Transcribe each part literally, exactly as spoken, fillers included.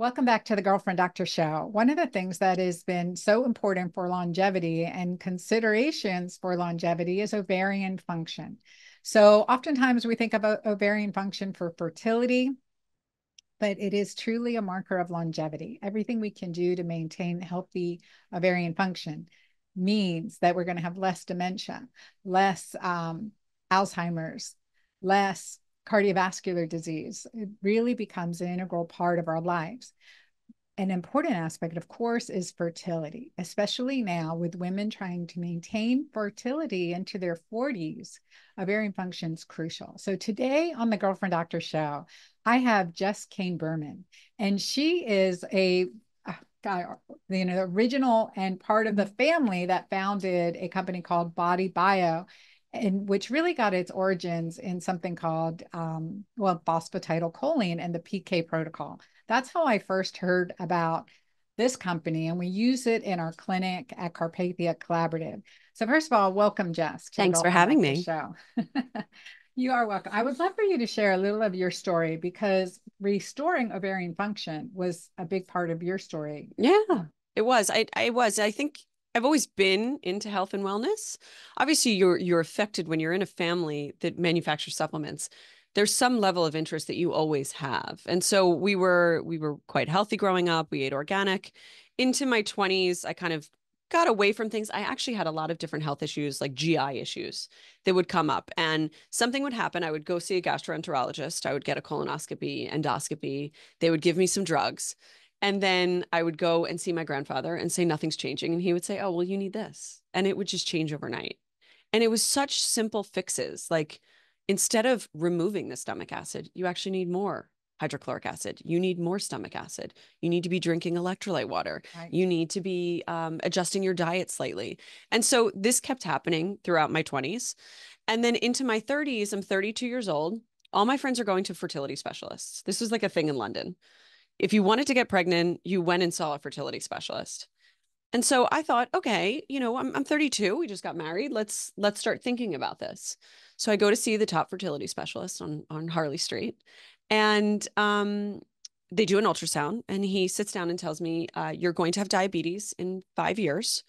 Welcome back to the Girlfriend Doctor Show. One of the things that has been so important for longevity and considerations for longevity is ovarian function. So oftentimes we think about ovarian function for fertility, but it is truly a marker of longevity. Everything we can do to maintain healthy ovarian function means that we're going to have less dementia, less um, Alzheimer's, less cardiovascular disease. It really becomes an integral part of our lives. An important aspect, of course, is fertility, especially now with women trying to maintain fertility into their forties. Ovarian function is crucial. So today on the Girlfriend Doctor Show, I have Jess Kane Berman, and she is a uh, you know, the original and part of the family that founded a company called Body Bio, and which really got its origins in something called, um, well, phosphatidylcholine and the P K protocol. That's how I first heard about this company, and we use it in our clinic at Carpathia Collaborative. So first of all, welcome, Jess. Thanks for having me. Show. You are welcome. I would love for you to share a little of your story, because restoring ovarian function was a big part of your story. Yeah, it was. I, I was, I think, I've always been into health and wellness. Obviously, you're you're affected when you're in a family that manufactures supplements. There's some level of interest that you always have. And so we were we were quite healthy growing up. We ate organic. Into my twenties, I kind of got away from things. I actually had a lot of different health issues, like G I issues that would come up, and something would happen. I would go see a gastroenterologist. I would get a colonoscopy, endoscopy. They would give me some drugs. And then I would go and see my grandfather and say, nothing's changing. And he would say, oh, well, you need this. And it would just change overnight. And it was such simple fixes. Like, instead of removing the stomach acid, you actually need more hydrochloric acid. You need more stomach acid. You need to be drinking electrolyte water. Right. You need to be um, adjusting your diet slightly. And so this kept happening throughout my twenties. And then into my thirties, I'm thirty-two years old. All my friends are going to fertility specialists. This was like a thing in London. If you wanted to get pregnant, you went and saw a fertility specialist. And so I thought, okay, you know, I'm, I'm thirty-two. We just got married. Let's, let's start thinking about this. So I go to see the top fertility specialist on, on Harley Street, and um, they do an ultrasound, and he sits down and tells me, uh, you're going to have diabetes in five years.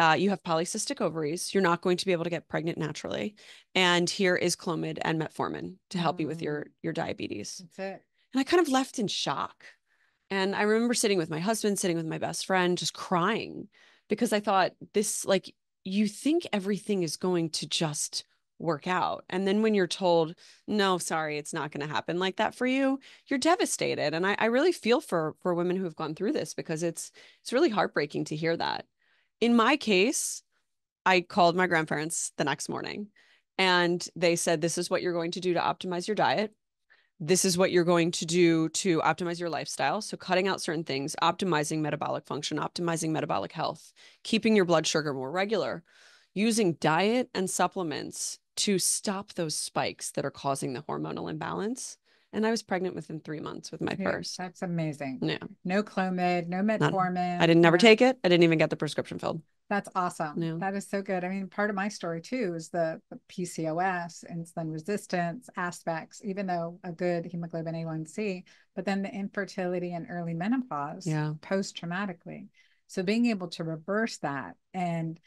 Uh, you have polycystic ovaries. You're not going to be able to get pregnant naturally. And here is Clomid and Metformin to help mm. you with your, your diabetes. That's it. And I kind of left in shock. And I remember sitting with my husband, sitting with my best friend, just crying, because I thought, this, like, you think everything is going to just work out. And then when you're told, no, sorry, it's not going to happen like that for you, you're devastated. And I, I really feel for, for women who have gone through this, because it's, it's really heartbreaking to hear that. In my case, I called my grandparents the next morning, and they said, this is what you're going to do to optimize your diet. This is what you're going to do to optimize your lifestyle. So cutting out certain things, optimizing metabolic function, optimizing metabolic health, keeping your blood sugar more regular, using diet and supplements to stop those spikes that are causing the hormonal imbalance. And I was pregnant within three months with my first. That's amazing. Yeah. No Clomid, no Metformin. None. I didn't never no. take it. I didn't even get the prescription filled. That's awesome. Yeah. That is so good. I mean, part of my story too is the, the P C O S, insulin resistance aspects, even though a good hemoglobin A one C, but then the infertility and early menopause, yeah, post-traumatically. So being able to reverse that, and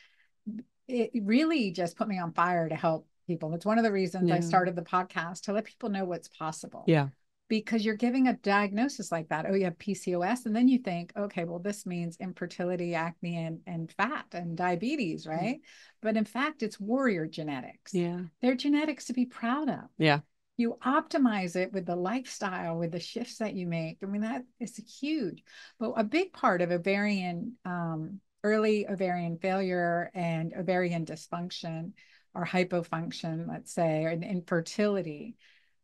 it really just put me on fire to help people. It's one of the reasons, yeah, I started the podcast, to let people know what's possible. Yeah. Because you're giving a diagnosis like that. Oh, you have P C O S. And then you think, okay, well, this means infertility, acne, and, and fat and diabetes, right? Mm-hmm. But in fact, it's warrior genetics. Yeah. They're genetics to be proud of. Yeah. You optimize it with the lifestyle, with the shifts that you make. I mean, that is huge. But a big part of ovarian, um, early ovarian failure and ovarian dysfunction, or hypofunction, let's say, or infertility,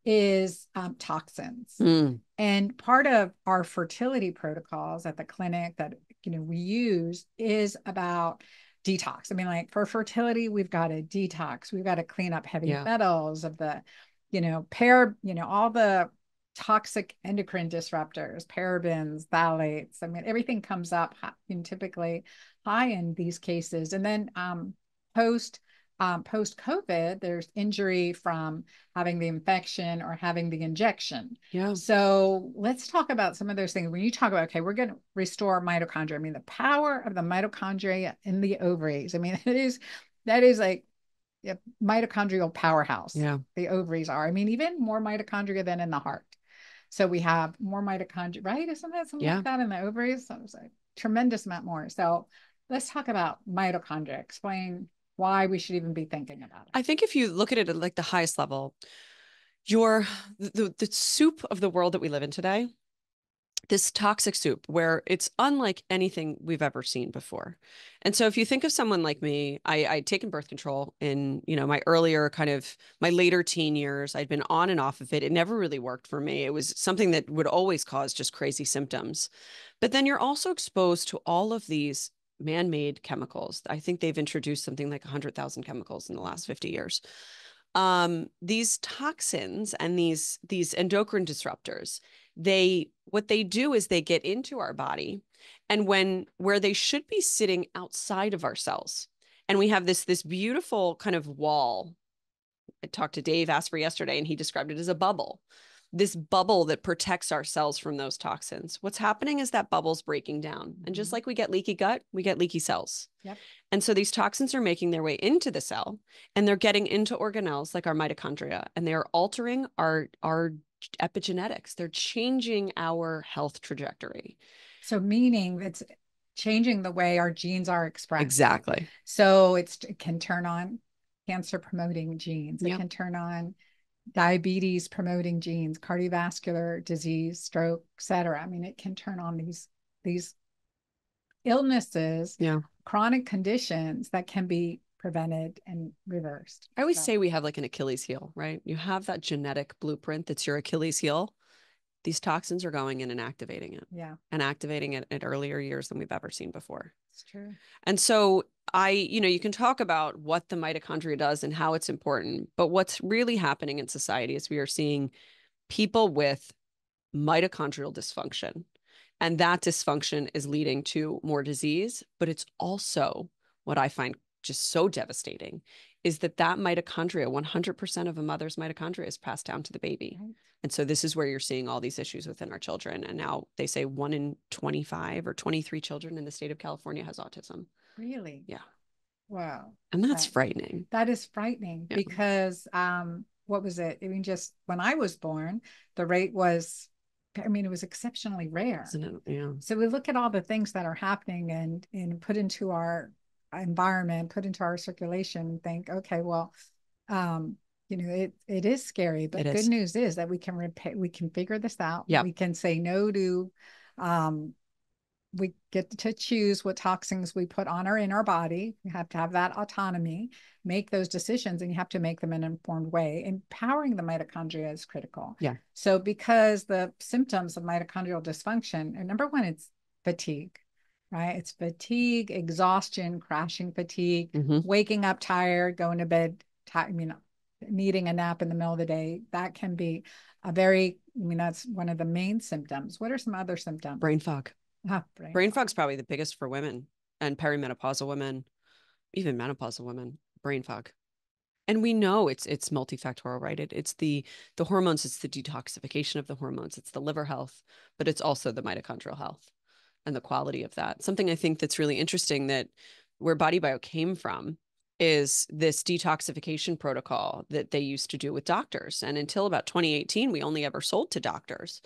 is um, toxins. Mm. And part of our fertility protocols at the clinic that, you know, we use is about detox. I mean, like, for fertility, we've got to detox. We've got to clean up heavy, yeah, metals of the, you know, par, you know, all the toxic endocrine disruptors, parabens, phthalates. I mean, everything comes up high, and typically high in these cases. And then um, post um, post-COVID, there's injury from having the infection or having the injection. Yeah. So let's talk about some of those things. When you talk about, okay, we're going to restore mitochondria. I mean, the power of the mitochondria in the ovaries. I mean, it is, that is like a mitochondrial powerhouse. Yeah. The ovaries are, I mean, even more mitochondria than in the heart. So we have more mitochondria, right? Isn't that something yeah. like that in the ovaries? So it's a tremendous amount more. So let's talk about mitochondria. Explain why we should even be thinking about it. I think if you look at it at like the highest level, your the, the soup of the world that we live in today, this toxic soup where it's unlike anything we've ever seen before. And so if you think of someone like me, I, I'd taken birth control in, you know, my earlier kind of my later teen years. I'd been on and off of it. It never really worked for me. It was something that would always cause just crazy symptoms. But then you're also exposed to all of these man-made chemicals. I think they've introduced something like one hundred thousand chemicals in the last fifty years. Um, these toxins and these, these endocrine disruptors, they, what they do is they get into our body and when, where they should be sitting outside of our cells. And we have this, this beautiful kind of wall. I talked to Dave Asprey yesterday and he described it as a bubble, this bubble that protects our cells from those toxins. What's happening is that bubble's breaking down. Mm-hmm. And just like we get leaky gut, we get leaky cells. Yep. And so these toxins are making their way into the cell and they're getting into organelles like our mitochondria, and they are altering our, our epigenetics. They're changing our health trajectory. So meaning that's changing the way our genes are expressed. Exactly. So it's, it can turn on cancer promoting genes. It yep. can turn on diabetes promoting genes, cardiovascular disease, stroke, et cetera. I mean, it can turn on these, these illnesses, yeah. chronic conditions that can be prevented and reversed. I always so. say we have like an Achilles heel, right? You have that genetic blueprint that's your Achilles heel. These toxins are going in and activating it. Yeah. And activating it at earlier years than we've ever seen before. It's true. And so I, you know, you can talk about what the mitochondria does and how it's important, but what's really happening in society is we are seeing people with mitochondrial dysfunction. And that dysfunction is leading to more disease, but it's also what I find just so devastating is that that mitochondria, one hundred percent of a mother's mitochondria is passed down to the baby. Right. And so this is where you're seeing all these issues within our children. And now they say one in twenty-five or twenty-three children in the state of California has autism. Really? Yeah. Wow. And that's that, frightening. That is frightening yeah. because um, what was it? I mean, just when I was born, the rate was, I mean, it was exceptionally rare. Isn't it? Yeah. So we look at all the things that are happening and, and put into our environment, put into our circulation and think, okay, well, um, you know, it, it is scary, but good news is that we can repair, we can figure this out. Yep. We can say no to, um, we get to choose what toxins we put on or in our body. You have to have that autonomy, make those decisions, and you have to make them in an informed way. Empowering the mitochondria is critical. Yeah. So because the symptoms of mitochondrial dysfunction, and number one, it's fatigue. Right? It's fatigue, exhaustion, crashing fatigue, mm-hmm. waking up tired, going to bed, I mean, needing a nap in the middle of the day. That can be a very, I mean, that's one of the main symptoms. What are some other symptoms? Brain fog. Ah, brain, brain fog is probably the biggest for women and perimenopausal women, even menopausal women, brain fog. And we know it's it's multifactorial, right? It, it's the the hormones, it's the detoxification of the hormones, it's the liver health, but it's also the mitochondrial health and the quality of that. Something I think that's really interesting that where Body Bio came from is this detoxification protocol that they used to do with doctors. And until about twenty eighteen, we only ever sold to doctors.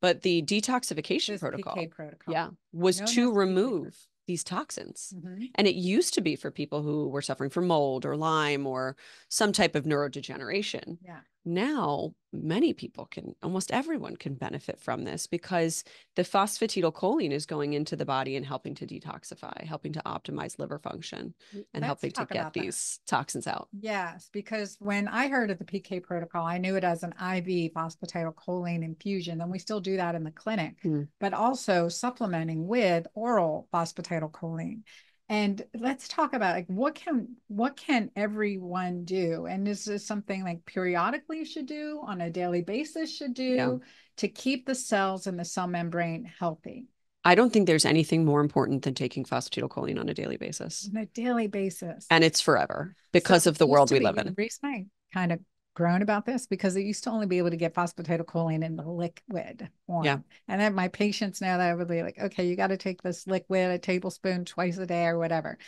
But the detoxification this protocol, P K protocol, yeah, was no, to remove these toxins. Mm-hmm. And it used to be for people who were suffering from mold or Lyme or some type of neurodegeneration. Yeah. Now, many people can, almost everyone can benefit from this because the phosphatidylcholine is going into the body and helping to detoxify, helping to optimize liver function and Let's helping to get these that. toxins out. Yes, because when I heard of the P K protocol, I knew it as an I V phosphatidylcholine infusion, and we still do that in the clinic, mm. but also supplementing with oral phosphatidylcholine. And let's talk about like, what can, what can everyone do? And is this something like periodically you should do on a daily basis should do yeah. to keep the cells and the cell membrane healthy? I don't think there's anything more important than taking phosphatidylcholine on a daily basis. On a daily basis. And it's forever because so of the world we be, live in. Recently, I kind of grown about this because it used to only be able to get phosphatidylcholine in the liquid form. Yeah. And then my patients now that I would be like, okay, you got to take this liquid, a tablespoon twice a day or whatever.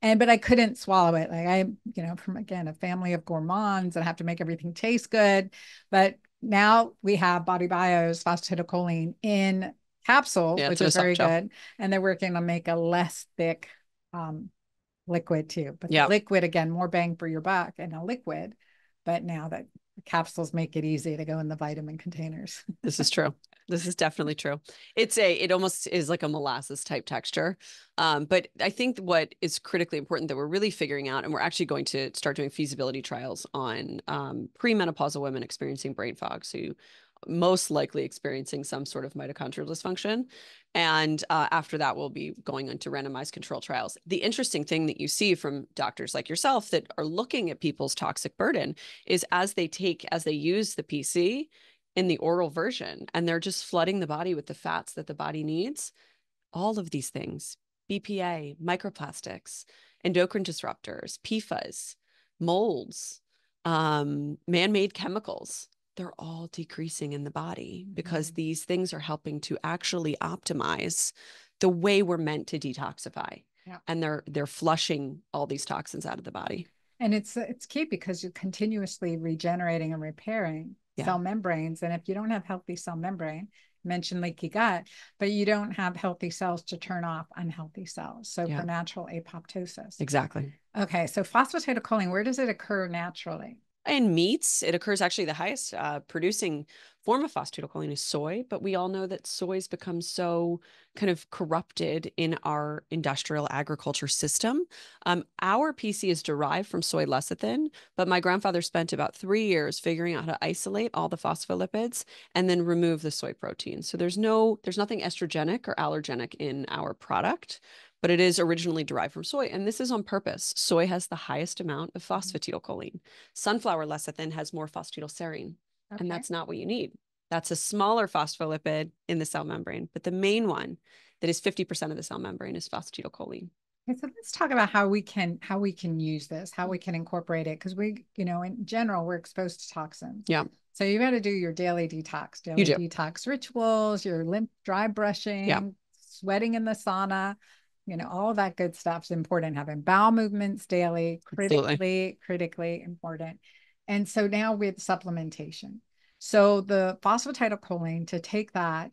And, but I couldn't swallow it. Like I, you know, from again, a family of gourmands and I have to make everything taste good. But now we have Body Bio's phosphatidylcholine in capsule, yeah, which is very good. And they're working to make a less thick um, liquid too. But yeah. liquid, again, more bang for your buck and a liquid. But now that capsules make it easy to go in the vitamin containers. This is true. This is definitely true. It's a, it almost is like a molasses type texture. Um, but I think what is critically important that we're really figuring out, and we're actually going to start doing feasibility trials on um, premenopausal women experiencing brain fog. So you most likely experiencing some sort of mitochondrial dysfunction. And uh, after that, we'll be going into randomized control trials. The interesting thing that you see from doctors like yourself that are looking at people's toxic burden is as they take, as they use the P C in the oral version, and they're just flooding the body with the fats that the body needs, all of these things, B P A, microplastics, endocrine disruptors, P F A S, molds, um, man-made chemicals, they're all decreasing in the body because mm-hmm. these things are helping to actually optimize the way we're meant to detoxify. Yeah. And they're, they're flushing all these toxins out of the body. And it's, it's key because you're continuously regenerating and repairing yeah. cell membranes. And if you don't have healthy cell membrane, mentioned leaky gut, but you don't have healthy cells to turn off unhealthy cells. So yeah. for natural apoptosis. Exactly. Okay. So phosphatidylcholine, where does it occur naturally? In meats, it occurs actually the highest uh, producing form of phosphatidylcholine is soy, but we all know that soy's become so kind of corrupted in our industrial agriculture system. Um, our P C is derived from soy lecithin, but my grandfather spent about three years figuring out how to isolate all the phospholipids and then remove the soy protein. So there's no, there's nothing estrogenic or allergenic in our product, but it is originally derived from soy. And this is on purpose. Soy has the highest amount of phosphatidylcholine. Sunflower lecithin has more phosphatidylserine. Okay. And that's not what you need. That's a smaller phospholipid in the cell membrane. But the main one that is fifty percent of the cell membrane is phosphatidylcholine. Okay, so let's talk about how we can, how we can use this, how we can incorporate it. Because we, you know, in general, we're exposed to toxins. Yeah. So you got to do your daily detox, daily detox rituals, your lymph dry brushing, yeah. sweating in the sauna. You know, all that good stuff's important. Having bowel movements daily, critically, Absolutely. critically important. And so now with supplementation. So the phosphatidylcholine, to take that,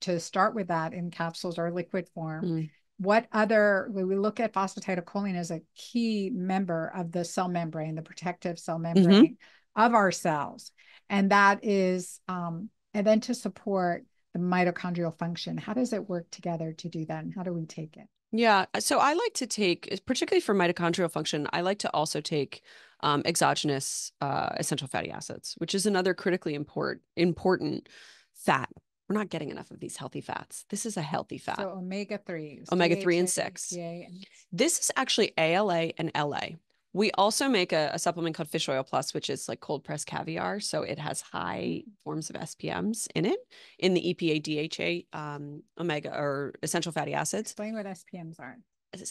to start with that in capsules or liquid form, mm. what other, when we look at phosphatidylcholine as a key member of the cell membrane, the protective cell membrane mm-hmm. of our cells. And that is, um, and then to support the mitochondrial function. How does it work together to do that? And how do we take it? Yeah. So I like to take, particularly for mitochondrial function, I like to also take um, exogenous uh, essential fatty acids, which is another critically import, important fat. We're not getting enough of these healthy fats. This is a healthy fat. So omega threes. omega three and six. This is actually A L A and L A. We also make a, a supplement called Fish Oil Plus, which is like cold pressed caviar. So it has high forms of S P Ms in it, in the E P A, D H A, um, omega or essential fatty acids. Explain what S P Ms are.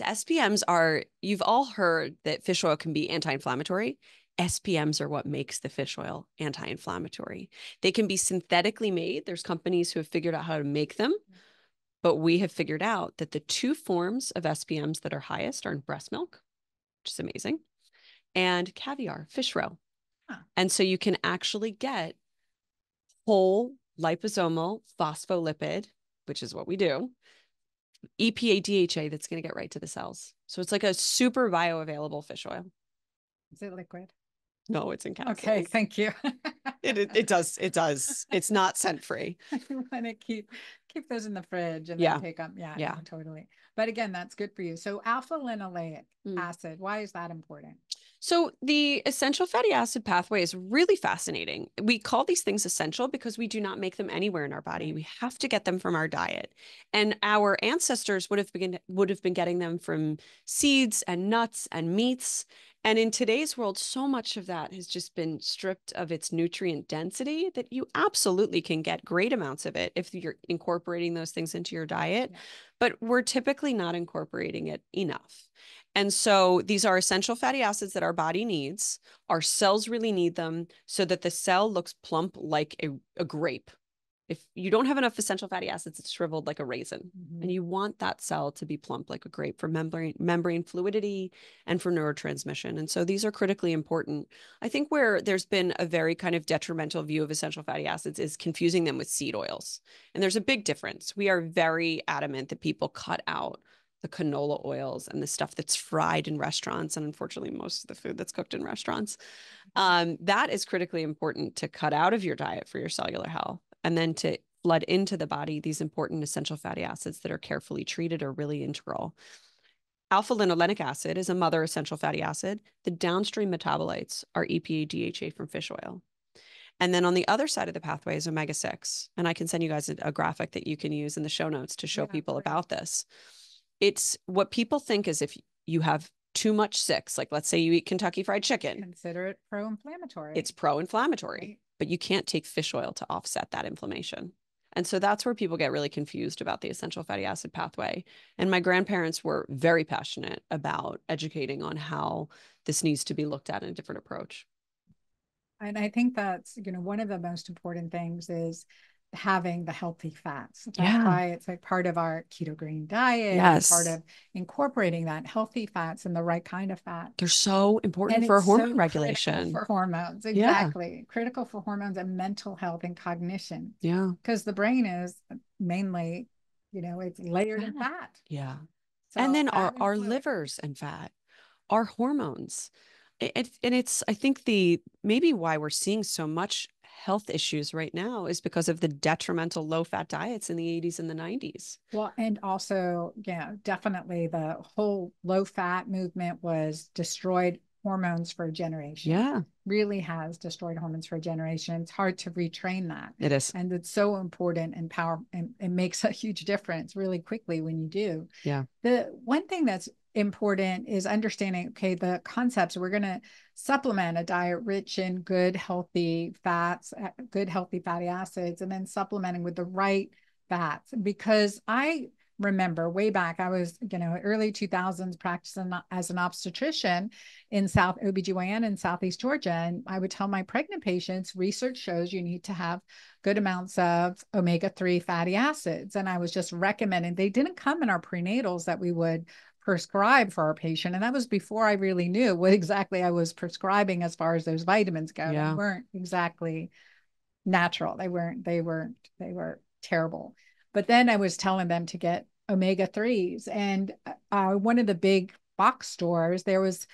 S P Ms are, you've all heard that fish oil can be anti-inflammatory. S P Ms are what makes the fish oil anti-inflammatory. They can be synthetically made. There's companies who have figured out how to make them, but we have figured out that the two forms of S P Ms that are highest are in breast milk, which is amazing, and caviar, fish roe. Huh. And so you can actually get whole liposomal phospholipid, which is what we do, E P A, D H A that's going to get right to the cells. So it's like a super bioavailable fish oil. Is it liquid? No, it's in capsules. Okay, thank you. it, it it does. It does. It's not scent free. I want to keep keep those in the fridge and yeah. then take them. Yeah, yeah, no, totally. But again, that's good for you. So alpha-linoleic mm. acid, why is that important? So the essential fatty acid pathway is really fascinating. We call these things essential because we do not make them anywhere in our body. We have to get them from our diet. And our ancestors would have, begin, would have been getting them from seeds and nuts and meats. And in today's world, so much of that has just been stripped of its nutrient density that you absolutely can get great amounts of it if you're incorporating those things into your diet. Yeah. But we're typically not incorporating it enough. And so these are essential fatty acids that our body needs. Our cells really need them so that the cell looks plump like a, a grape. If you don't have enough essential fatty acids, it's shriveled like a raisin. Mm-hmm. And you want that cell to be plump like a grape for membrane membrane fluidity and for neurotransmission. And so these are critically important. I think where there's been a very kind of detrimental view of essential fatty acids is confusing them with seed oils. And there's a big difference. We are very adamant that people cut out the canola oils and the stuff that's fried in restaurants. And unfortunately, most of the food that's cooked in restaurants, um, that is critically important to cut out of your diet for your cellular health. And then to flood into the body these important essential fatty acids that are carefully treated are really integral. Alpha-linolenic acid is a mother essential fatty acid. The downstream metabolites are E P A, D H A from fish oil. And then on the other side of the pathway is omega six. And I can send you guys a, a graphic that you can use in the show notes to show yeah, people about this. It's what people think is if you have too much six, like let's say you eat Kentucky Fried Chicken. Consider it pro-inflammatory. It's pro-inflammatory. Right. But you can't take fish oil to offset that inflammation. And so that's where people get really confused about the essential fatty acid pathway. And my grandparents were very passionate about educating on how this needs to be looked at in a different approach. And I think that's, you know, one of the most important things is having the healthy fats. That's yeah. why it's like part of our keto green diet, yes. part of incorporating that healthy fats and the right kind of fat. They're so important and for hormone so regulation. For hormones, exactly. Yeah. Critical for hormones and mental health and cognition. Yeah. Because the brain is mainly, you know, it's layered yeah. in fat. Yeah. So and then our, our livers and fat, our hormones. It, it, and it's, I think the, maybe why we're seeing so much health issues right now is because of the detrimental low fat diets in the eighties and the nineties. Well, and also, yeah, definitely the whole low fat movement was destroyed hormones for a generation. Yeah. Really has destroyed hormones for a generation. It's hard to retrain that. It is. And it's so important and powerful, and it makes a huge difference really quickly when you do. Yeah. The one thing that's important is understanding, okay, the concepts. We're going to supplement a diet rich in good, healthy fats, good, healthy fatty acids, and then supplementing with the right fats. Because I remember way back, I was, you know, early two thousands practicing as an obstetrician in South O B G Y N in Southeast Georgia. And I would tell my pregnant patients, research shows you need to have good amounts of omega three fatty acids. And I was just recommending, they didn't come in our prenatals that we would prescribe for our patient. And that was before I really knew what exactly I was prescribing as far as those vitamins go. Yeah. They weren't exactly natural. They weren't, they weren't, they were terrible. But then I was telling them to get omega threes. And uh, one of the big box stores, there was,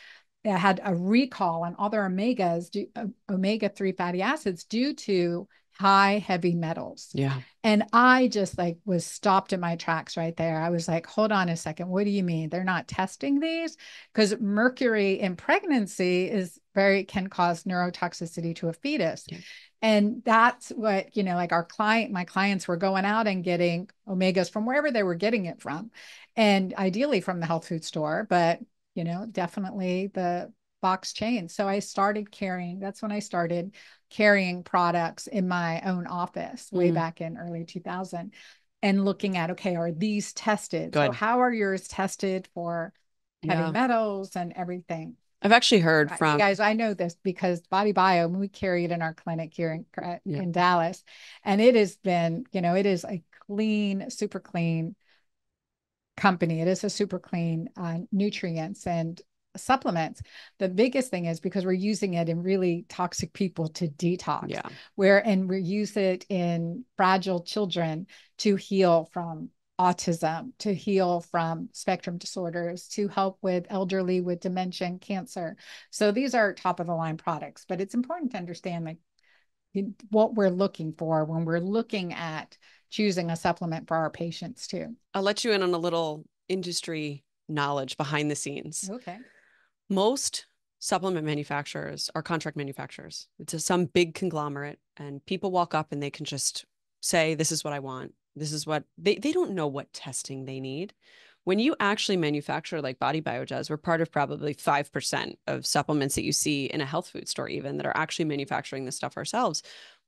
that had a recall on all their omegas, due, uh, omega three fatty acids due to high heavy metals. Yeah. And I just like was stopped in my tracks right there. I was like, hold on a second. What do you mean? They're not testing these? Because mercury in pregnancy is very, can cause neurotoxicity to a fetus. Yeah. And that's what, you know, like our client, my clients were going out and getting omegas from wherever they were getting it from. And ideally from the health food store, but you know, definitely the box chain. So I started carrying, that's when I started carrying products in my own office way mm. back in early two thousand and looking at, okay, are these tested? Good. So how are yours tested for heavy yeah. metals and everything? I've actually heard right. from you guys. I know this because Body Bio, we carry it in our clinic here in, in yeah. Dallas, and it has been, you know, it is a clean, super clean company. It is a super clean uh, nutrients and supplements. The biggest thing is because we're using it in really toxic people to detox yeah. where, and we use it in fragile children to heal from autism, to heal from spectrum disorders, to help with elderly with dementia and cancer. So these are top of the line products, but it's important to understand like what we're looking for when we're looking at choosing a supplement for our patients too. I'll let you in on a little industry knowledge behind the scenes. Okay. Most supplement manufacturers are contract manufacturers. It's a, some big conglomerate, and people walk up and they can just say, this is what I want. This is what they, they don't know what testing they need. when you actually manufacture like Body Bio does, we're part of probably five percent of supplements that you see in a health food store even that are actually manufacturing this stuff ourselves.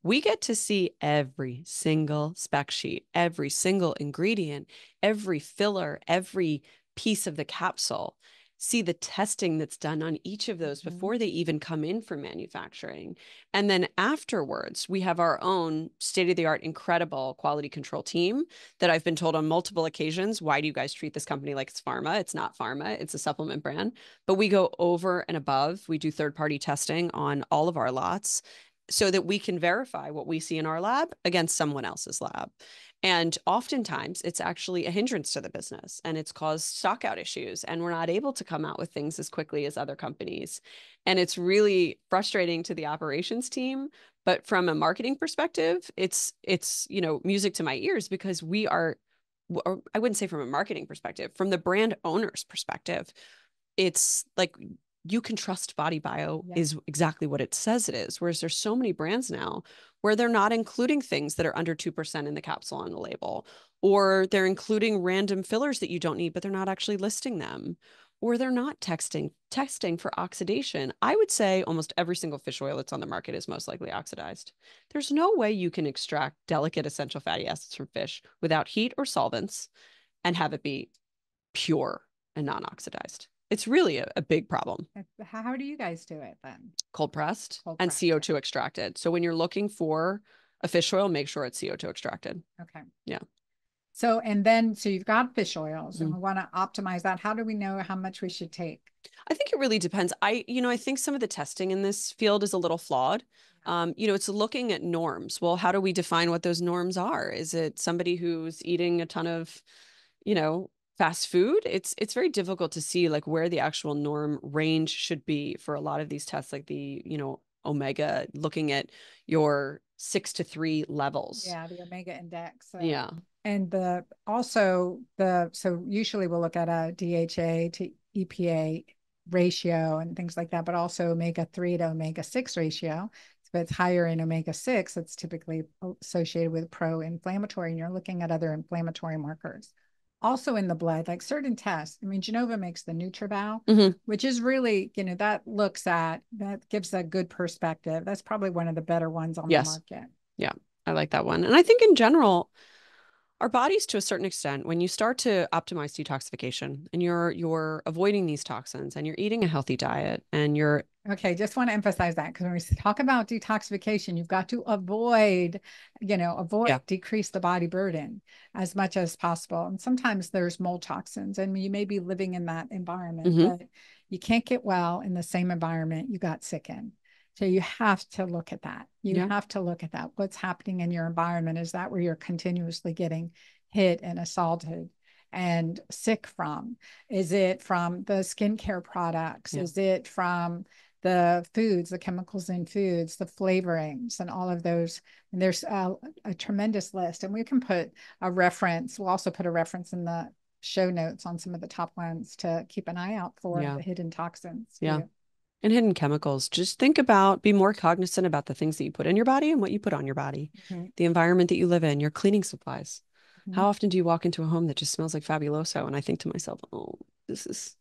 We get to see every single spec sheet, every single ingredient, every filler, every piece of the capsule, see the testing that's done on each of those before they even come in for manufacturing. And then afterwards, we have our own state-of-the-art, incredible quality control team that I've been told on multiple occasions, why do you guys treat this company like it's pharma? It's not pharma, it's a supplement brand. But we go over and above. We do third-party testing on all of our lots so that we can verify what we see in our lab against someone else's lab. And oftentimes it's actually a hindrance to the business and it's caused stockout issues and we're not able to come out with things as quickly as other companies. And it's really frustrating to the operations team, but from a marketing perspective, it's, it's, you know, music to my ears because we are, or I wouldn't say from a marketing perspective, from the brand owner's perspective, it's like, you can trust Body Bio yeah. is exactly what it says it is. Whereas there's so many brands now where they're not including things that are under two percent in the capsule on the label, or they're including random fillers that you don't need, but they're not actually listing them, or they're not texting, testing for oxidation. I would say almost every single fish oil that's on the market is most likely oxidized. There's no way you can extract delicate essential fatty acids from fish without heat or solvents and have it be pure and non-oxidized. It's really a, a big problem. How do you guys do it then? Cold pressed Cold and pressed. C O two extracted. So when you're looking for a fish oil, make sure it's C O two extracted. Okay. Yeah. So, and then, so you've got fish oils mm-hmm. and we want to optimize that. How do we know how much we should take? I think it really depends. I, you know, I think some of the testing in this field is a little flawed. Um, you know, it's looking at norms. Well, how do we define what those norms are? Is it somebody who's eating a ton of, you know, fast food? It's it's very difficult to see like where the actual norm range should be for a lot of these tests, like the, you know, omega, looking at your six to three levels. Yeah, the omega index. Uh, yeah. And the also the, so usually we'll look at a D H A to E P A ratio and things like that, but also omega three to omega six ratio. If it's higher in omega six, it's typically associated with pro-inflammatory, and you're looking at other inflammatory markers. Also in the blood, like certain tests. I mean, Genova makes the NutriVal, mm-hmm. which is really, you know, that looks at, that gives a good perspective. That's probably one of the better ones on yes. the market. Yeah, I like that one. And I think in general, our bodies, to a certain extent, when you start to optimize detoxification and you're you're avoiding these toxins and you're eating a healthy diet and you're... Okay, just want to emphasize that, because when we talk about detoxification, you've got to avoid, you know, avoid, yeah. decrease the body burden as much as possible. And sometimes there's mold toxins and you may be living in that environment, mm-hmm. but you can't get well in the same environment you got sick in. So you have to look at that. You yeah. have to look at that. What's happening in your environment? Is that where you're continuously getting hit and assaulted and sick from? Is it from the skincare products? Yeah. Is it from the foods, the chemicals in foods, the flavorings, and all of those? And there's a, a tremendous list. And we can put a reference. We'll also put a reference in the show notes on some of the top ones to keep an eye out for yeah. the hidden toxins. Yeah. Too. And hidden chemicals. Just think about, be more cognizant about the things that you put in your body and what you put on your body, mm-hmm. the environment that you live in, your cleaning supplies. Mm-hmm. How often do you walk into a home that just smells like Fabuloso? And I think to myself, oh, this is,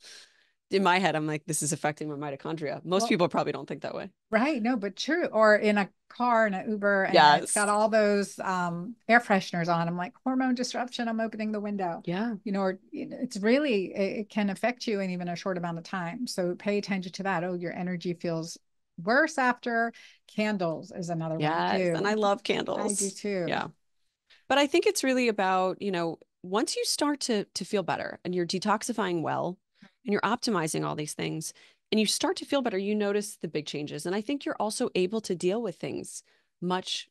in my head, I'm like, this is affecting my mitochondria. Most well, people probably don't think that way. Right. No, but true. Or in a car, in an Uber, and yes. it's got all those um, air fresheners on. I'm like, hormone disruption. I'm opening the window. Yeah. You know, or it's really, it, it can affect you in even a short amount of time. So pay attention to that. Oh, your energy feels worse after. Candles is another yes, one too. And I love candles. I do too. Yeah. But I think it's really about, you know, once you start to to feel better and you're detoxifying well, and you're optimizing all these things and you start to feel better, you notice the big changes. And I think you're also able to deal with things much,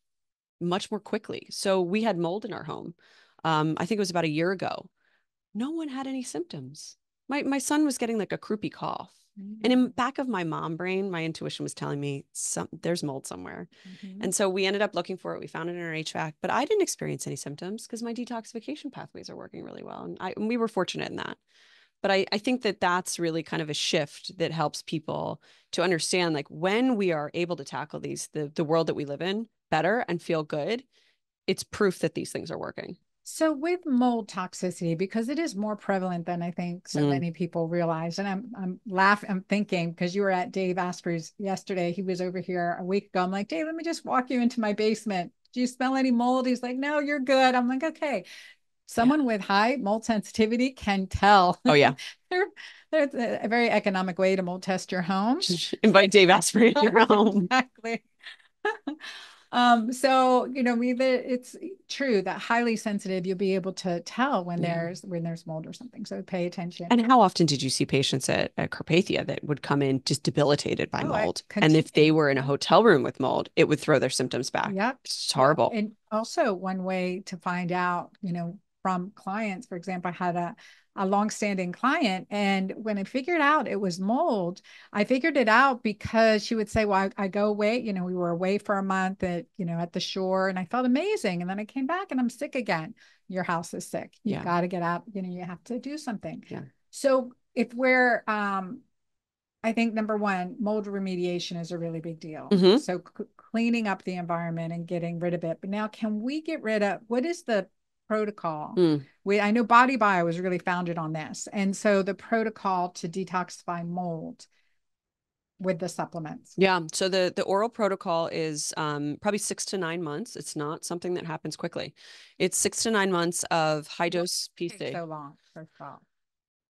much more quickly. So we had mold in our home. Um, I think it was about a year ago. No one had any symptoms. My, my son was getting like a croupy cough. Mm-hmm. And in the back of my mom brain, my intuition was telling me some, there's mold somewhere. Mm-hmm. And so we ended up looking for it. We found it in our H V A C, but I didn't experience any symptoms because my detoxification pathways are working really well. And, I, and we were fortunate in that. But I, I think that that's really kind of a shift that helps people to understand, like, when we are able to tackle these, the, the world that we live in better and feel good, it's proof that these things are working. So with mold toxicity, because it is more prevalent than I think so mm. many people realize, and I'm I'm laughing, I'm thinking, because you were at Dave Asprey's yesterday, he was over here a week ago. I'm like, Dave, let me just walk you into my basement. Do you smell any mold? He's like, no, you're good. I'm like, okay. Someone yeah. with high mold sensitivity can tell. Oh, yeah. They're, they're a very economic way to mold test your home. Invite Dave Asprey to your home. Exactly. Um, so, you know, we, the, it's true that highly sensitive, you'll be able to tell when yeah. there's, when there's mold or something. So pay attention. And how often did you see patients at, at Carpathia that would come in just debilitated by oh, mold? And if they were in a hotel room with mold, it would throw their symptoms back. Yep. It's horrible. And also one way to find out, you know, from clients, for example, I had a, a longstanding client, and when I figured out it was mold, I figured it out because she would say, well, I, I go away, you know, we were away for a month at, you know, at the shore, and I felt amazing. And then I came back and I'm sick again. Your house is sick. You yeah. got to get out, you know, you have to do something. Yeah. So if we're, um, I think number one, mold remediation is a really big deal. Mm-hmm. So c- cleaning up the environment and getting rid of it. But now can we get rid of, what is the protocol? Mm. We, I know Body Bio was really founded on this. And so the protocol to detoxify mold with the supplements. Yeah. So the, the oral protocol is um, probably six to nine months. It's not something that happens quickly. It's six to nine months of high dose P C. It takes so long, first of all.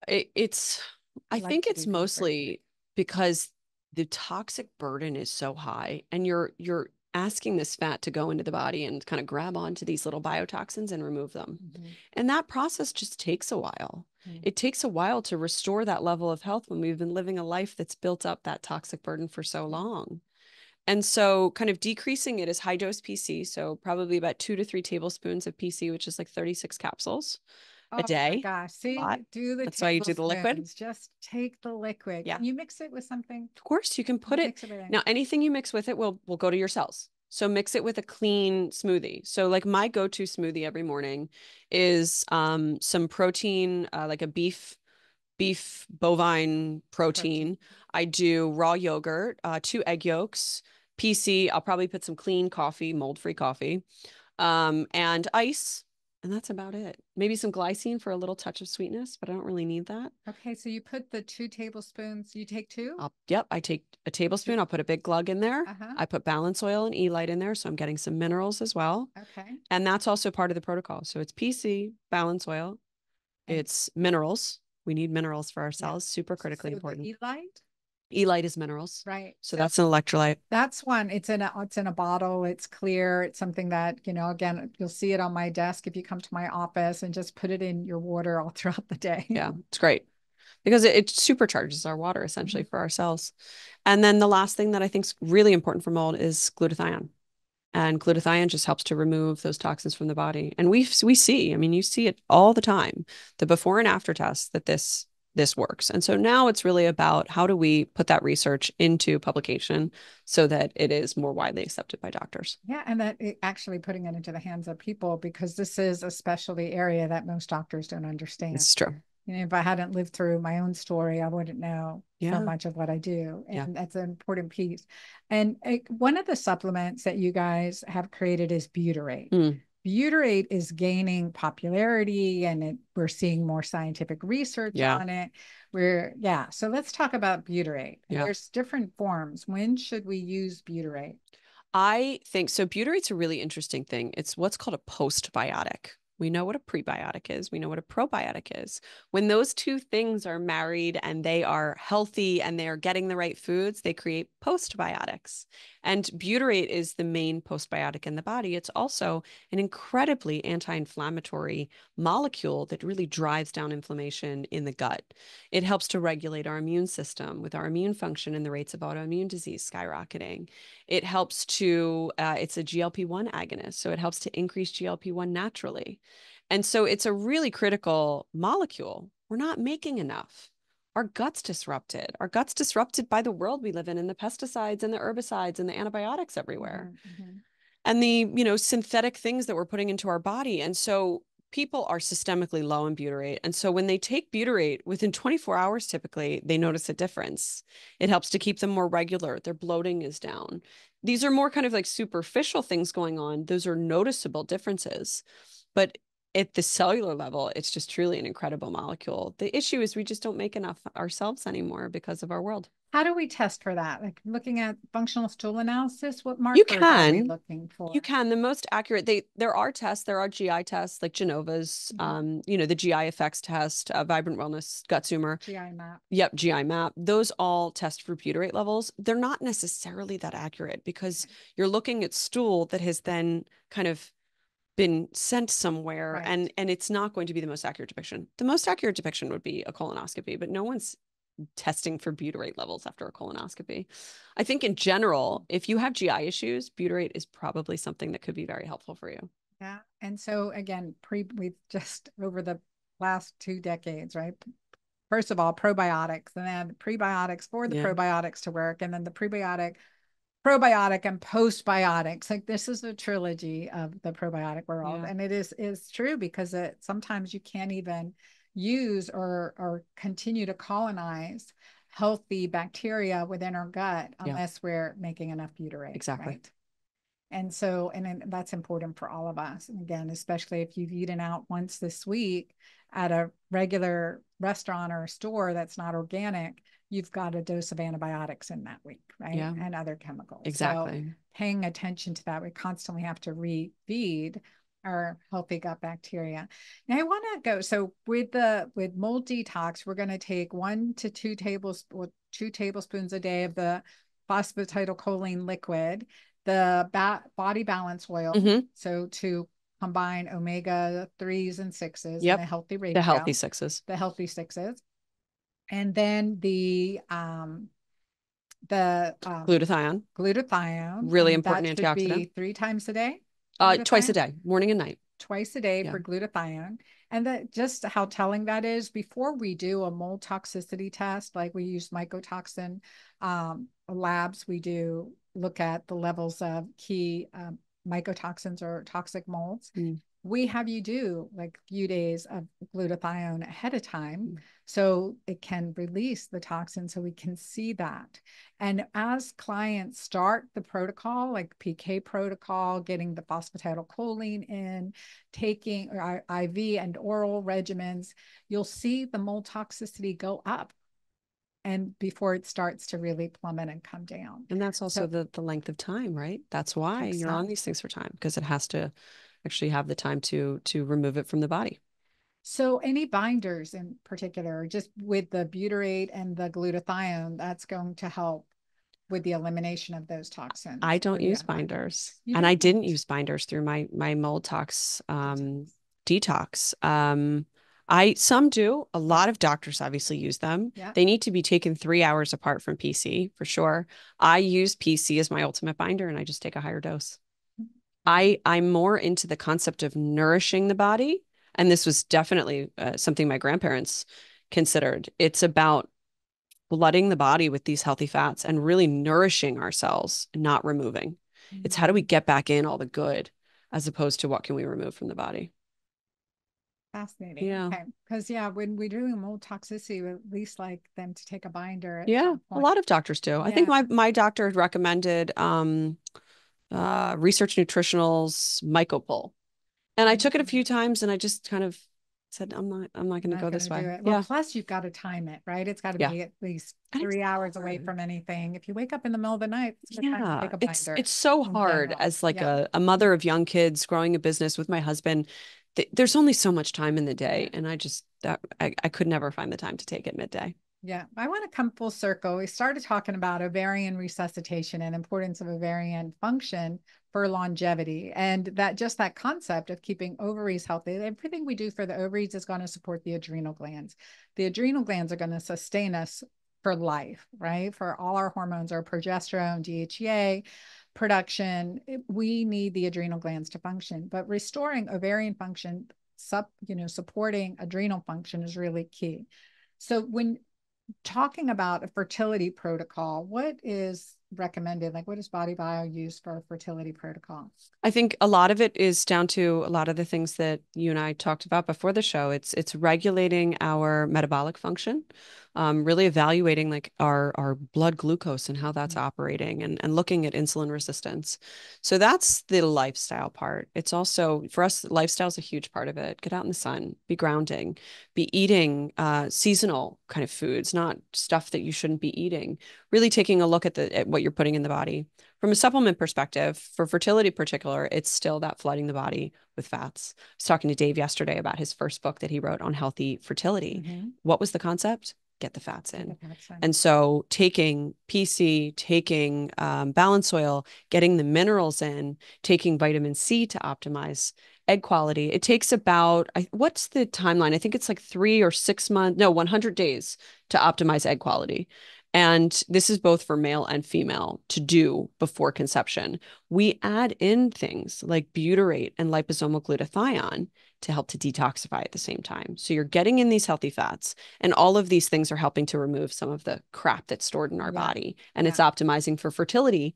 It, it's, I, I like think it's mostly because the toxic burden is so high, and you're, you're, asking this fat to go into the body and kind of grab onto these little biotoxins and remove them. Mm-hmm. And that process just takes a while. Mm-hmm. It takes a while to restore that level of health when we've been living a life that's built up that toxic burden for so long. And so kind of decreasing it is high dose P C. So probably about two to three tablespoons of P C, which is like thirty-six capsules oh a day. Oh gosh, see, do the that's why you do the liquid. Just take the liquid. Yeah. Can you mix it with something? Of course, you can put you it. it now, anything you mix with it will, will go to your cells. So mix it with a clean smoothie. So like my go-to smoothie every morning is um, some protein, uh, like a beef, beef bovine protein. protein. I do raw yogurt, uh, two egg yolks, P C. I'll probably put some clean coffee, mold-free coffee, um, and ice. And that's about it. Maybe some glycine for a little touch of sweetness, but I don't really need that. Okay. So you put the two tablespoons, you take two? I'll, yep. I take a tablespoon. I'll put a big glug in there. Uh-huh. I put balance oil and elite in there. So I'm getting some minerals as well. Okay. And that's also part of the protocol. So it's P C, balance oil. Okay. It's minerals. We need minerals for ourselves. Yeah. Super critically so important. Elite? Elite is minerals. Right. So that's, that's an electrolyte. That's one. It's in a, it's in a bottle. It's clear. It's something that, you know, again, you'll see it on my desk if you come to my office, and just put it in your water all throughout the day. Yeah. It's great because it, it supercharges our water essentially mm-hmm. for our cells. And then the last thing that I think is really important for mold is glutathione, and glutathione just helps to remove those toxins from the body. And we, we see, I mean, you see it all the time, the before and after tests that this this works. And so now it's really about how do we put that research into publication so that it is more widely accepted by doctors. Yeah. And that it, actually putting it into the hands of people, because this is a specialty area that most doctors don't understand. It's true. You know, if I hadn't lived through my own story, I wouldn't know yeah. so much of what I do. And yeah. that's an important piece. And uh, one of the supplements that you guys have created is butyrate. Mm. Butyrate is gaining popularity, and it, we're seeing more scientific research yeah. on it. We're, yeah. So let's talk about butyrate. Yeah. There's different forms. When should we use butyrate? I think so. Butyrate's a really interesting thing. It's what's called a postbiotic. We know what a prebiotic is. We know what a probiotic is. When those two things are married and they are healthy and they are getting the right foods, they create postbiotics. And butyrate is the main postbiotic in the body. It's also an incredibly anti-inflammatory molecule that really drives down inflammation in the gut. It helps to regulate our immune system, with our immune function and the rates of autoimmune disease skyrocketing. It helps to, uh, it's a G L P one agonist, so it helps to increase G L P one naturally. And so it's a really critical molecule. We're not making enough. Our gut's disrupted. Our gut's disrupted by the world we live in, and the pesticides and the herbicides and the antibiotics everywhere. Mm-hmm. And the, you know, synthetic things that we're putting into our body. And so people are systemically low in butyrate. And so when they take butyrate, within twenty-four hours, typically, they notice a difference. It helps to keep them more regular. Their bloating is down. These are more kind of like superficial things going on. Those are noticeable differences. But at the cellular level, it's just truly an incredible molecule. The issue is we just don't make enough ourselves anymore because of our world. How do we test for that? Like looking at functional stool analysis, what markers you can, are we looking for? You can. The most accurate, they, there are tests, there are G I tests like Genova's, mm-hmm. um, you know, the G I effects test, uh, Vibrant Wellness, Gutzoomer. G I map. Yep, G I map. Those all test for butyrate levels. They're not necessarily that accurate because you're looking at stool that has then kind of been sent somewhere, right. and and it's not going to be the most accurate depiction. The most accurate depiction would be a colonoscopy, but no one's testing for butyrate levels after a colonoscopy. I think in general, if you have G I issues, butyrate is probably something that could be very helpful for you. Yeah, and so again, pre we've just over the last two decades, right? First of all, probiotics, and then prebiotics for the yeah. probiotics to work, and then the prebiotic, probiotic, and postbiotics. Like this is a trilogy of the probiotic world. Yeah. And it is is true because it sometimes you can't even use or or continue to colonize healthy bacteria within our gut unless yeah. we're making enough butyrate. Exactly. Right? And so and that's important for all of us. And again, especially if you've eaten out once this week at a regular restaurant or store that's not organic, you've got a dose of antibiotics in that week, right? Yeah. And other chemicals. Exactly. So paying attention to that. We constantly have to re-feed our healthy gut bacteria. Now I want to go, so with the, with mold detox, we're going to take one to two tablespoons, two tablespoons a day of the phosphatidylcholine liquid, the ba body balance oil. Mm-hmm. So to combine omega threes and sixes, yep. and the healthy ratio, the healthy sixes, the healthy sixes. And then the um, the um, glutathione, glutathione, really important that antioxidant. Be three times a day, uh, twice a day, morning and night. Twice a day yeah. for glutathione, and that just how telling that is. Before we do a mold toxicity test, like we use mycotoxin um, labs, we do look at the levels of key um, mycotoxins or toxic molds. Mm. We have you do like a few days of glutathione ahead of time so it can release the toxin so we can see that. And as clients start the protocol, like P K protocol, getting the phosphatidylcholine in, taking or I V and oral regimens, you'll see the mold toxicity go up and before it starts to really plummet and come down. And that's also so, the, the length of time, right? That's why exactly. you're on these things for time because it has to actually have the time to to remove it from the body. So any binders in particular, just with the butyrate and the glutathione, that's going to help with the elimination of those toxins. I don't use yeah. binders. You and don't. I didn't use binders through my my mold tox um, detox. Um, I some do. A lot of doctors obviously use them. Yeah. They need to be taken three hours apart from P C for sure. I use P C as my ultimate binder and I just take a higher dose. I, I'm more into the concept of nourishing the body. And this was definitely uh, something my grandparents considered. It's about flooding the body with these healthy fats and really nourishing ourselves, not removing. Mm-hmm. It's how do we get back in all the good as opposed to what can we remove from the body? Fascinating. Yeah. Because, okay. yeah, when we're doing mold toxicity, we at least like them to take a binder. Yeah. A lot of doctors do. Yeah. I think my, my doctor had recommended... Um, Uh, Research Nutritionals Mycopol, and I took it a few times, and I just kind of said, "I'm not, I'm not going to go this way." Well, yeah. Plus, you've got to time it, right? It's got to yeah. be at least three hours hard. away from anything. If you wake up in the middle of the night, it's yeah, to take a binder. It's it's so hard as like yeah. a, a mother of young kids growing a business with my husband. Th there's only so much time in the day, and I just that I, I could never find the time to take it midday. Yeah, I want to come full circle. We started talking about ovarian resuscitation and importance of ovarian function for longevity. And that just that concept of keeping ovaries healthy, everything we do for the ovaries is going to support the adrenal glands. The adrenal glands are going to sustain us for life, right? For all our hormones, our progesterone, D H A production, we need the adrenal glands to function. But restoring ovarian function, sub, you know, supporting adrenal function is really key. So when talking about a fertility protocol, what is recommended? Like what does Body Bio use for a fertility protocol? I think a lot of it is down to a lot of the things that you and I talked about before the show. It's it's regulating our metabolic function. um, really evaluating like our, our blood glucose and how that's mm-hmm. operating, and, and looking at insulin resistance. So that's the lifestyle part. It's also, for us, lifestyle is a huge part of it. Get out in the sun, be grounding, be eating uh, seasonal kind of foods, not stuff that you shouldn't be eating. Really taking a look at the at what you're putting in the body. From a supplement perspective, for fertility in particular, it's still that flooding the body with fats. I was talking to Dave yesterday about his first book that he wrote on healthy fertility. Mm-hmm. What was the concept? Get the fats in. The fats in. And so taking P C, taking um, balance oil, getting the minerals in, taking vitamin C to optimize egg quality. It takes about, I, what's the timeline? I think it's like three or six months, no, one hundred days to optimize egg quality. And this is both for male and female to do before conception. We add in things like butyrate and liposomal glutathione to help to detoxify at the same time. So you're getting in these healthy fats, and all of these things are helping to remove some of the crap that's stored in our yeah. body. And yeah. it's optimizing for fertility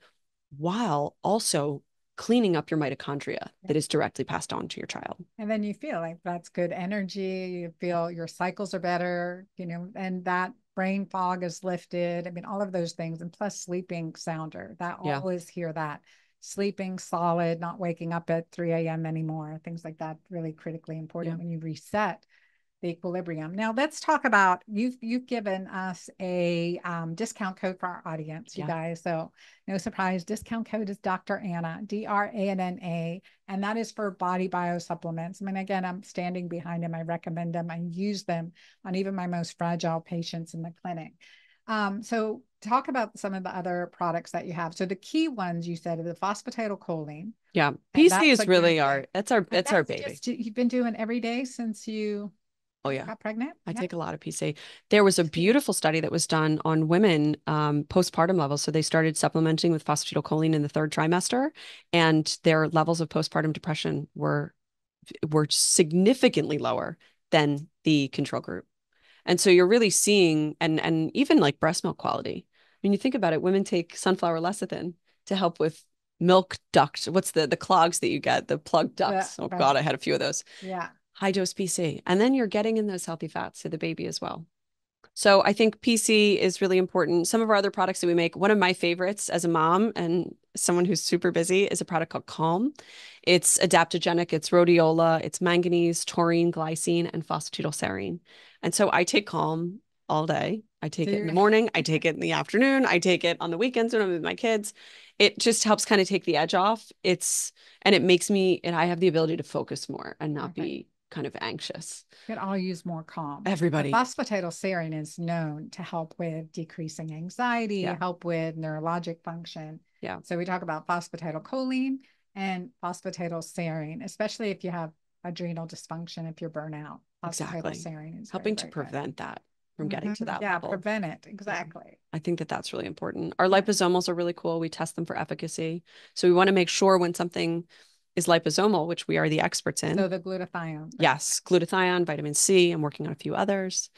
while also cleaning up your mitochondria yeah. that is directly passed on to your child. And then you feel like that's good energy. You feel your cycles are better, you know, and that brain fog is lifted. I mean, all of those things. And plus sleeping sounder. That yeah. always hear that. Sleeping solid, not waking up at three a m anymore. Things like that, really critically important yeah. when you reset the equilibrium. Now let's talk about, you've, you've given us a um, discount code for our audience, you yeah. guys. So no surprise, discount code is Doctor Anna, D R A N N A. And that is for Body Bio supplements. I mean, again, I'm standing behind them. I recommend them. I use them on even my most fragile patients in the clinic. Um, so talk about some of the other products that you have. So the key ones you said are the phosphatidylcholine. Yeah. P C is really our, that's our, that's our baby. Just, you've been doing every day since you Oh, yeah. got pregnant. I yeah. take a lot of P C. There was a beautiful study that was done on women um, postpartum levels. So they started supplementing with phosphatidylcholine in the third trimester, and their levels of postpartum depression were, were significantly lower than the control group. And so you're really seeing, and, and even like breast milk quality. When you think about it, women take sunflower lecithin to help with milk duct. What's the, the clogs that you get, the plug ducts. Yeah, oh right. God, I had a few of those. Yeah. High dose P C. And then you're getting in those healthy fats to the baby as well. So I think P C is really important. Some of our other products that we make, one of my favorites as a mom and someone who's super busy is a product called Calm. It's adaptogenic, it's rhodiola, it's manganese, taurine, glycine, and phosphatidylserine. And so I take Calm all day. I take it in the morning. I take it in the afternoon. I take it on the weekends when I'm with my kids. It just helps kind of take the edge off. It's, and it makes me, and I have the ability to focus more and not okay. be kind of anxious. But I'll use more Calm. Everybody. The phosphatidylserine is known to help with decreasing anxiety, yeah. help with neurologic function. Yeah. So we talk about phosphatidylcholine and phosphatidylserine, especially if you have adrenal dysfunction, if you're burnout. Exactly. Is helping very, to very prevent good. That from getting mm-hmm. to that yeah, level. Yeah, prevent it. Exactly. Yeah. I think that that's really important. Our yeah. liposomals are really cool. We test them for efficacy. So we want to make sure when something is liposomal, which we are the experts in. So the glutathione. Right? Yes, glutathione, vitamin C. I'm working on a few others.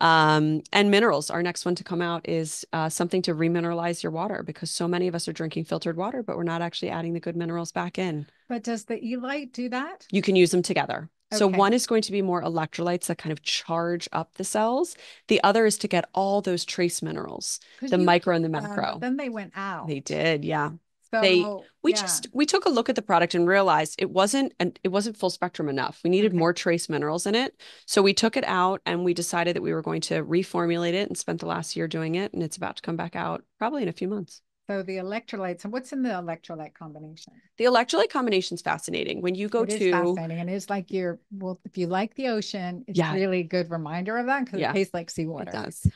Um, and minerals. Our next one to come out is uh, something to remineralize your water, because so many of us are drinking filtered water, but we're not actually adding the good minerals back in. But does the Elite do that? You can use them together. Okay. So one is going to be more electrolytes that kind of charge up the cells. The other is to get all those trace minerals, the you, micro and the macro. Um, then they went out. They did. Yeah. They, we yeah. just, we took a look at the product and realized it wasn't, and it wasn't full spectrum enough. We needed okay. more trace minerals in it. So we took it out and we decided that we were going to reformulate it, and spent the last year doing it. And it's about to come back out probably in a few months. So the electrolytes, and what's in the electrolyte combination? The electrolyte combination is fascinating. When you go to- It is to, fascinating. And it's like your, well, if you like the ocean, it's yeah. really a good reminder of that, because yeah. it tastes like seawater. It does.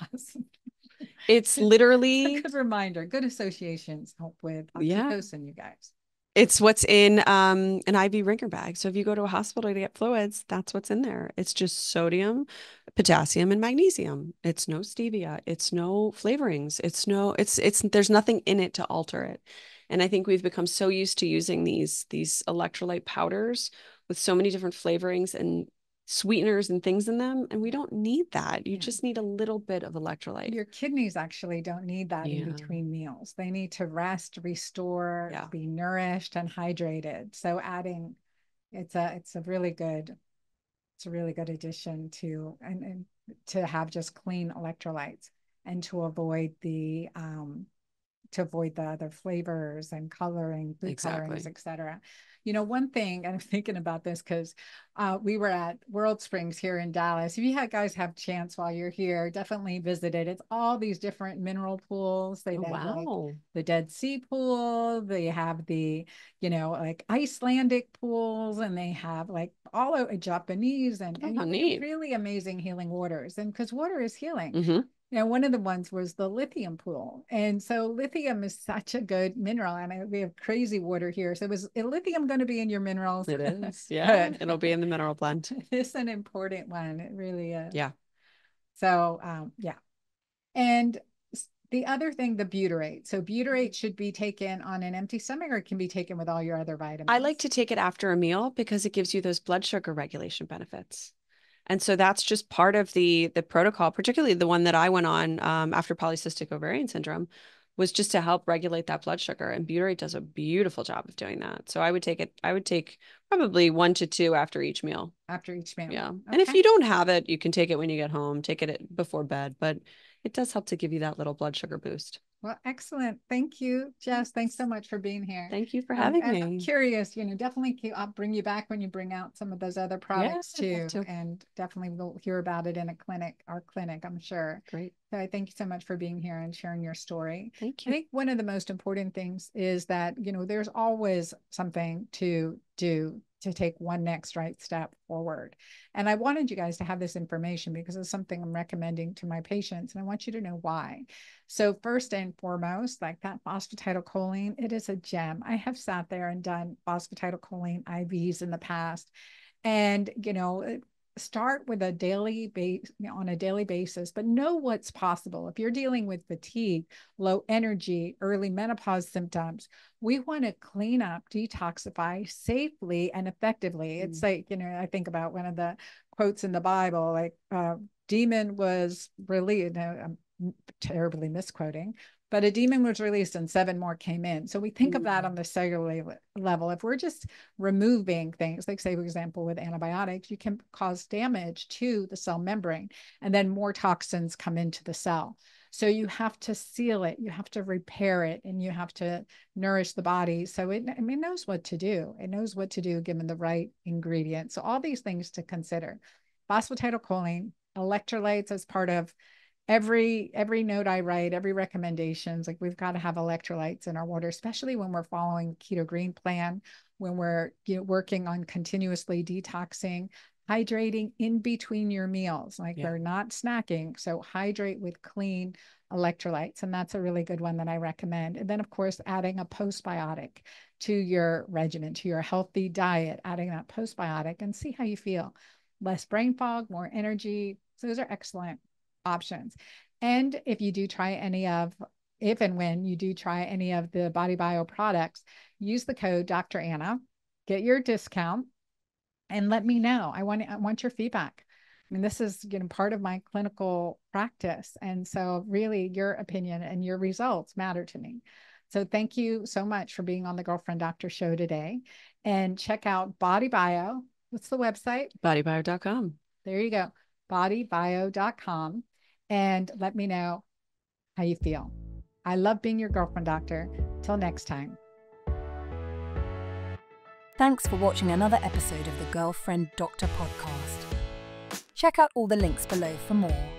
It's literally a good reminder. Good associations help with oxytocin, yeah. you guys. It's what's in um, an I V Ringer bag. So if you go to a hospital to get fluids, that's what's in there. It's just sodium, potassium, and magnesium. It's no stevia. It's no flavorings. It's no. It's it's. There's nothing in it to alter it. And I think we've become so used to using these these electrolyte powders with so many different flavorings and sweeteners and things in them, and we don't need that. You yeah. just need a little bit of electrolyte. Your kidneys actually don't need that yeah. in between meals. They need to rest, restore, yeah. be nourished and hydrated. So adding, it's a it's a really good It's a really good addition to, and, and to have just clean electrolytes and to avoid the, um, to avoid the other flavors and coloring, food exactly. colorings, et cetera. You know, one thing, and I'm thinking about this because uh, we were at World Springs here in Dallas. If you had guys have chance while you're here, definitely visit it. It's all these different mineral pools. They oh, have wow. like the Dead Sea pool. They have the, you know, like Icelandic pools, and they have like all a Japanese and, oh, and really amazing healing waters. And because water is healing. Mm-hmm. You know, one of the ones was the lithium pool. And so lithium is such a good mineral. I mean, we have crazy water here. So is lithium going to be in your minerals? It is. Yeah. It'll be in the mineral blend. It's an important one. It really is. Yeah. So, um, yeah. And the other thing, the butyrate. So butyrate should be taken on an empty stomach, or it can be taken with all your other vitamins. I like to take it after a meal because it gives you those blood sugar regulation benefits. And so that's just part of the the protocol, particularly the one that I went on um, after polycystic ovarian syndrome, was just to help regulate that blood sugar. And butyrate does a beautiful job of doing that. So I would take it, I would take probably one to two after each meal. After each meal. Yeah. Okay. And if you don't have it, you can take it when you get home, take it before bed, but it does help to give you that little blood sugar boost. Well, excellent. Thank you, Jess. Thanks so much for being here. Thank you for having um, me. I'm curious, you know, definitely keep, I'll bring you back when you bring out some of those other products yeah, too. To. And definitely we'll hear about it in a clinic, our clinic, I'm sure. Great. So I thank you so much for being here and sharing your story. Thank you. I think one of the most important things is that, you know, there's always something to do to take one next right step forward. And I wanted you guys to have this information because it's something I'm recommending to my patients, and I want you to know why. So first and foremost, like that phosphatidylcholine, it is a gem. I have sat there and done phosphatidylcholine I Vs in the past. And, you know, start with a daily base on a daily basis, but know what's possible. If you're dealing with fatigue, low energy, early menopause symptoms, we want to clean up, detoxify safely and effectively. Mm. It's like, you know, I think about one of the quotes in the Bible, like uh, demon was released. Now, I'm terribly misquoting, but a demon was released and seven more came in. So we think mm. of that on the cellular level. If we're just removing things, like say, for example, with antibiotics, you can cause damage to the cell membrane, and then more toxins come into the cell. So you have to seal it, you have to repair it, and you have to nourish the body. So it, I mean, it knows what to do. It knows what to do given the right ingredients. So all these things to consider. Phosphatidylcholine, electrolytes as part of Every, every note I write, every recommendations, like we've got to have electrolytes in our water, especially when we're following keto green plan, when we're you know, working on continuously detoxing, hydrating in between your meals, like yeah. they're not snacking. So hydrate with clean electrolytes. And that's a really good one that I recommend. And then of course, adding a postbiotic to your regimen, to your healthy diet, adding that postbiotic, and see how you feel. Less brain fog, more energy. So those are excellent options. And if you do try any of, if and when you do try any of the Body Bio products, use the code Doctor Anna, get your discount, and let me know. I want, I want your feedback. I mean, this is you know, part of my clinical practice. And so really your opinion and your results matter to me. So thank you so much for being on the Girlfriend Doctor Show today. And check out Body Bio. What's the website? body bio dot com. There you go. body bio dot com. And let me know how you feel. I love being your girlfriend doctor. Till next time. Thanks for watching another episode of the Girlfriend Doctor Podcast. Check out all the links below for more.